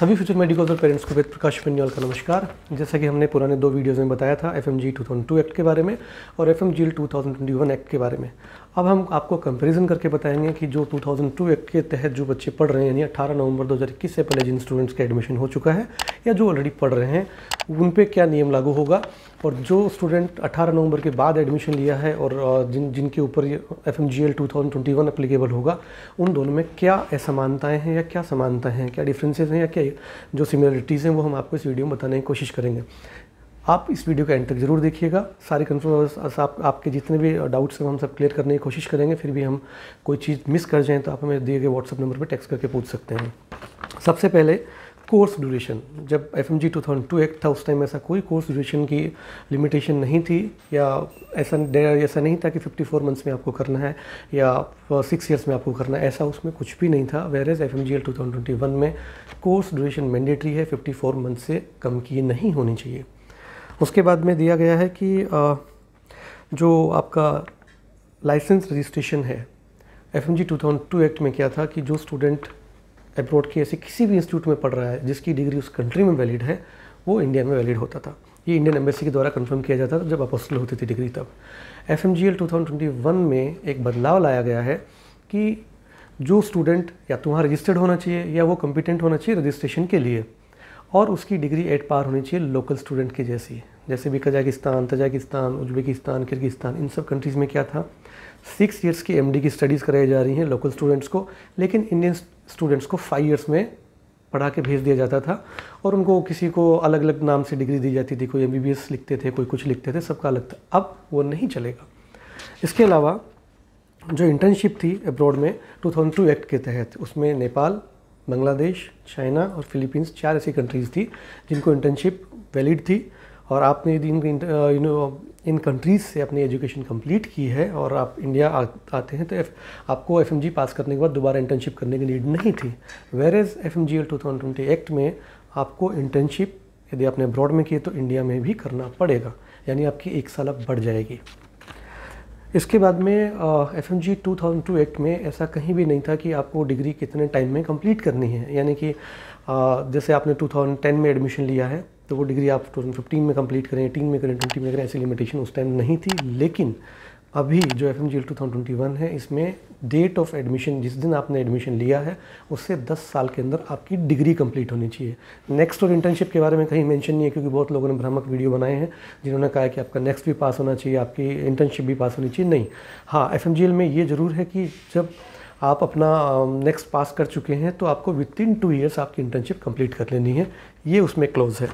सभी future medical और parents को वेद प्रकाश बेनीवाल का नमस्कार। जैसा कि हमने पुराने दो वीडियोस में बताया था एफएमजी 2002 एक्ट के बारे में और एफएमजीएल 2021 एक्ट के बारे में, अब हम आपको कंपैरिजन करके बताएंगे कि जो 2002 एक्ट के तहत जो बच्चे पढ़ रहे हैं यानी 18 नवंबर 2021 से पहले जिन स्टूडेंट्स का एडमिशन हो चुका है या जो ऑलरेडी पढ़ रहे हैं उन पे क्या नियम लागू होगा, और जो स्टूडेंट 18 नवंबर के बाद एडमिशन लिया है और जिनके ऊपर ये एफएमजीएल 2021 एप्लीकेबल होगा उन दोनों में क्या असमानताएँ हैं या क्या समानताएँ हैं, क्या डिफ्रेंसेज हैं या क्या जो सिमिलरिटीज़ हैं, वो हम आपको इस वीडियो में बताने की कोशिश करेंगे। आप इस वीडियो का एंड तक जरूर देखिएगा। सारे कंफ्यूजन आपके जितने भी डाउट्स हैं हम सब क्लियर करने की कोशिश करेंगे। फिर भी हम कोई चीज़ मिस कर जाएँ तो आप हमें दिए गए व्हाट्सएप नंबर पर टेक्स्ट करके पूछ सकते हैं। सबसे पहले कोर्स ड्यूरेशन, जब एफएमजी 2002 एक्ट था उस टाइम ऐसा कोई कोर्स ड्यूरेशन की लिमिटेशन नहीं थी या ऐसा नहीं था कि 54 मंथ्स में आपको करना है या 6 इयर्स में आपको करना है, ऐसा उसमें कुछ भी नहीं था। वेयरएज एफएमजीएल 2021 में कोर्स ड्यूरेशन मैंडेटरी है, 54 मंथ से कम की नहीं होनी चाहिए। उसके बाद में दिया गया है कि जो आपका लाइसेंस रजिस्ट्रेशन है, एफएमजी 2002 एक्ट में क्या था कि जो स्टूडेंट एब्रॉड के ऐसे किसी भी इंस्टीट्यूट में पढ़ रहा है जिसकी डिग्री उस कंट्री में वैलिड है वो इंडिया में वैलिड होता था। ये इंडियन एम्बेसी के द्वारा कंफर्म किया जाता था जब अपोस्टल होती थी डिग्री तब। एफएमजीएल 2021 में एक बदलाव लाया गया है कि जो स्टूडेंट या तो वहाँ रजिस्टर्ड होना चाहिए या वो कॉम्पिटेंट होना चाहिए रजिस्ट्रेशन के लिए, और उसकी डिग्री 8 पार होनी चाहिए लोकल स्टूडेंट के जैसी। जैसे भी कजाकिस्तान, तजाकिस्तान, उज़्बेकिस्तान, किर्गिस्तान, इन सब कंट्रीज़ में क्या था, 6 इयर्स की एमडी की स्टडीज़ कराई जा रही हैं लोकल स्टूडेंट्स को, लेकिन इंडियन स्टूडेंट्स को 5 इयर्स में पढ़ा के भेज दिया जाता था और उनको किसी को अलग अलग नाम से डिग्री दी जाती थी। कोई MBBS लिखते थे, कोई कुछ लिखते थे, सबका अलग था। अब वो नहीं चलेगा। इसके अलावा जो इंटर्नशिप थी अब्रॉड में 2002 एक्ट के तहत, उसमें नेपाल, बांग्लादेश, चाइना और फिलीपींस 4 ऐसी कंट्रीज़ थी जिनको इंटर्नशिप वैलिड थी, और आपने यदि इन कंट्रीज़ से अपनी एजुकेशन कंप्लीट की है और आप इंडिया आते हैं तो आपको एफएमजी पास करने के बाद दोबारा इंटर्नशिप करने की नीड नहीं थी। वेयरएज एफएमजीएल 2020 एक्ट में आपको इंटर्नशिप यदि आपने अब्रॉड में किए तो इंडिया में भी करना पड़ेगा, यानी आपकी 1 साल अब बढ़ जाएगी। इसके बाद में एफएमजी 2002 एक्ट में ऐसा कहीं भी नहीं था कि आपको डिग्री कितने टाइम में कंप्लीट करनी है, यानी कि जैसे आपने 2010 में एडमिशन लिया है तो वो डिग्री आप 2015 में कंप्लीट करें, 18 में करें, 20 में करें, ऐसी लिमिटेशन उस टाइम नहीं थी। लेकिन अभी जो एफएमजीएल 2021 है इसमें डेट ऑफ एडमिशन, जिस दिन आपने एडमिशन लिया है उससे 10 साल के अंदर आपकी डिग्री कंप्लीट होनी चाहिए। नेक्स्ट और इंटर्नशिप के बारे में कहीं मेंशन नहीं है, क्योंकि बहुत लोगों ने भ्रामक वीडियो बनाए हैं जिन्होंने कहा कि आपका नेक्स्ट भी पास होना चाहिए, आपकी इंटर्नशिप भी पास होनी चाहिए। नहीं, हाँ एफएमजीएल में ये ज़रूर है कि जब आप अपना नेक्स्ट पास कर चुके हैं तो आपको विदिन 2 ईयर्स आपकी इंटर्नशिप कंप्लीट कर लेनी है, ये उसमें क्लोज है।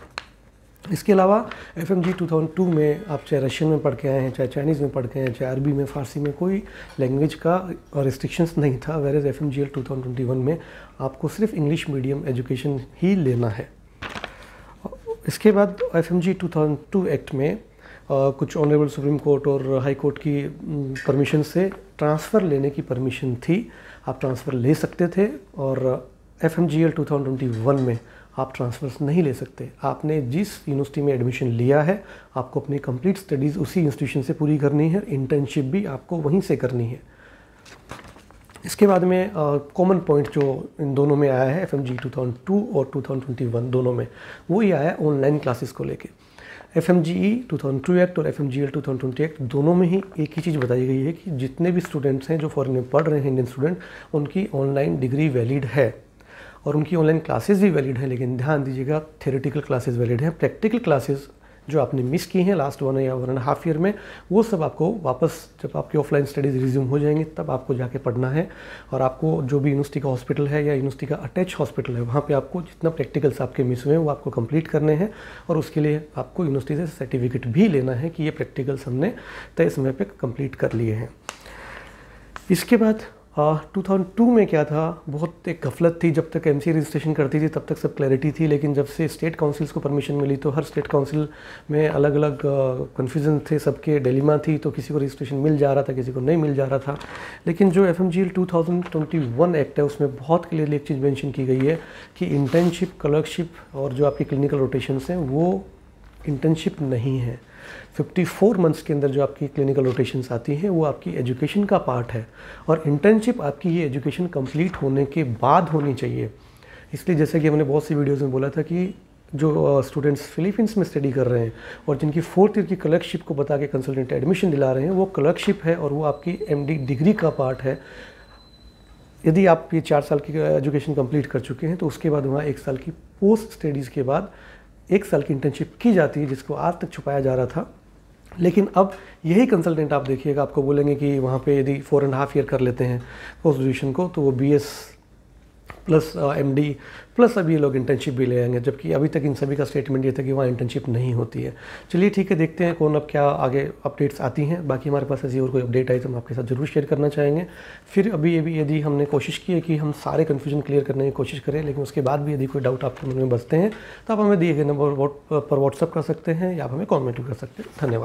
इसके अलावा एफएमजी 2002 में आप चाहे रशियन में पढ़ के आए हैं, चाहे चाइनीज़ में पढ़ के आए हैं, चाहे अरबी में, फ़ारसी में, कोई लैंग्वेज का रिस्ट्रिक्शंस नहीं था। वेयरएज एफएमजीएल 2021 में आपको सिर्फ इंग्लिश मीडियम एजुकेशन ही लेना है। इसके बाद एफएमजी 2002 एक्ट में कुछ ऑनरेबल सुप्रीम कोर्ट और हाई कोर्ट की परमिशन से ट्रांसफ़र लेने की परमिशन थी, आप ट्रांसफ़र ले सकते थे, और एफएमजीएल 2021 में आप ट्रांसफ़र्स नहीं ले सकते। आपने जिस यूनिवर्सिटी में एडमिशन लिया है आपको अपनी कंप्लीट स्टडीज़ उसी इंस्टीट्यूशन से पूरी करनी है, इंटर्नशिप भी आपको वहीं से करनी है। इसके बाद में कॉमन पॉइंट जो इन दोनों में आया है एफएमजी 2002 और 2021 दोनों में, वो ये आया ऑनलाइन क्लासेस को लेके। एफएमजीई 2002 एक्ट और एफएमजीएल 2020 एक्ट दोनों में ही एक ही चीज़ बताई गई है कि जितने भी स्टूडेंट्स हैं जो फॉरेन में पढ़ रहे हैं इंडियन स्टूडेंट, उनकी ऑनलाइन डिग्री वैलिड है और उनकी ऑनलाइन क्लासेस भी वैलिड हैं। लेकिन ध्यान दीजिएगा, थ्योरेटिकल क्लासेस वैलिड हैं, प्रैक्टिकल क्लासेस जो आपने मिस की हैं लास्ट 1 या 1.5 ईयर में, वो सब आपको वापस जब आपकी ऑफलाइन स्टडीज़ रिज्यूम हो जाएंगे तब आपको जाके पढ़ना है, और आपको जो भी यूनिवर्सिटी का हॉस्पिटल है या यूनिवर्सिटी का अटैच हॉस्पिटल है वहाँ पे आपको जितना प्रैक्टिकल्स आपके मिस हुए हैं वो आपको कंप्लीट करने हैं, और उसके लिए आपको यूनिवर्सिटी से सर्टिफिकेट भी लेना है कि ये प्रैक्टिकल्स हमने तय समय पर कंप्लीट कर लिए हैं। इसके बाद 2002 में क्या था, बहुत एक गफलत थी। जब तक एमसी रजिस्ट्रेशन करती थी तब तक सब क्लैरिटी थी, लेकिन जब से स्टेट काउंसिल्स को परमिशन मिली तो हर स्टेट काउंसिल में अलग अलग कन्फ्यूज़न थे, सबके डिलेमा थी, तो किसी को रजिस्ट्रेशन मिल जा रहा था किसी को नहीं मिल जा रहा था। लेकिन जो एफएमजीएल 2021 एक्ट है उसमें बहुत क्लियरली एक चीज़ मैंशन की गई है कि इंटर्नशिप, क्लर्कशिप और जो आपकी क्लिनिकल रोटेशंस हैं वो इंटर्नशिप नहीं है। 54 मंथ्स के अंदर जो आपकी क्लिनिकल रोटेशंस आती हैं वो आपकी एजुकेशन का पार्ट है, और इंटर्नशिप आपकी ये एजुकेशन कंप्लीट होने के बाद होनी चाहिए। इसलिए जैसे कि हमने बहुत सी वीडियोस में बोला था कि जो स्टूडेंट्स फिलीपींस में स्टडी कर रहे हैं और जिनकी फोर्थ ईयर की क्लर्कशिप को बता के कंसल्टेंट एडमिशन दिला रहे हैं, वो क्लर्कशिप है और वो आपकी एमडी डिग्री का पार्ट है। यदि आप ये 4 साल की एजुकेशन कंप्लीट कर चुके हैं तो उसके बाद वहाँ 1 साल की पोस्ट स्टडीज़ के बाद 1 साल की इंटर्नशिप की जाती है, जिसको आज तक छुपाया जा रहा था। लेकिन अब यही कंसल्टेंट आप देखिएगा, आपको बोलेंगे कि वहाँ पे यदि 4.5 ईयर कर लेते हैं पोस्ट ग्रेजुएशन को तो वो BS प्लस MD प्लस अभी ये लोग इंटर्नशिप भी ले आएंगे, जबकि अभी तक इन सभी का स्टेटमेंट ये था कि वहाँ इंटर्नशिप नहीं होती है। चलिए ठीक है, देखते हैं कौन अब क्या आगे अपडेट्स आती हैं। बाकी हमारे पास ऐसी और कोई अपडेट आई तो हम आपके साथ जरूर शेयर करना चाहेंगे। फिर अभी यदि हमने कोशिश की है कि हम सारे कन्फ्यूजन क्लियर करने की कोशिश करें, लेकिन उसके बाद भी यदि कोई डाउट आपके मन में बचते हैं तो आप हमें दिए गए नंबर पर व्हाट्सअप कर सकते हैं या आप हमें कॉमेंट कर सकते हैं। धन्यवाद।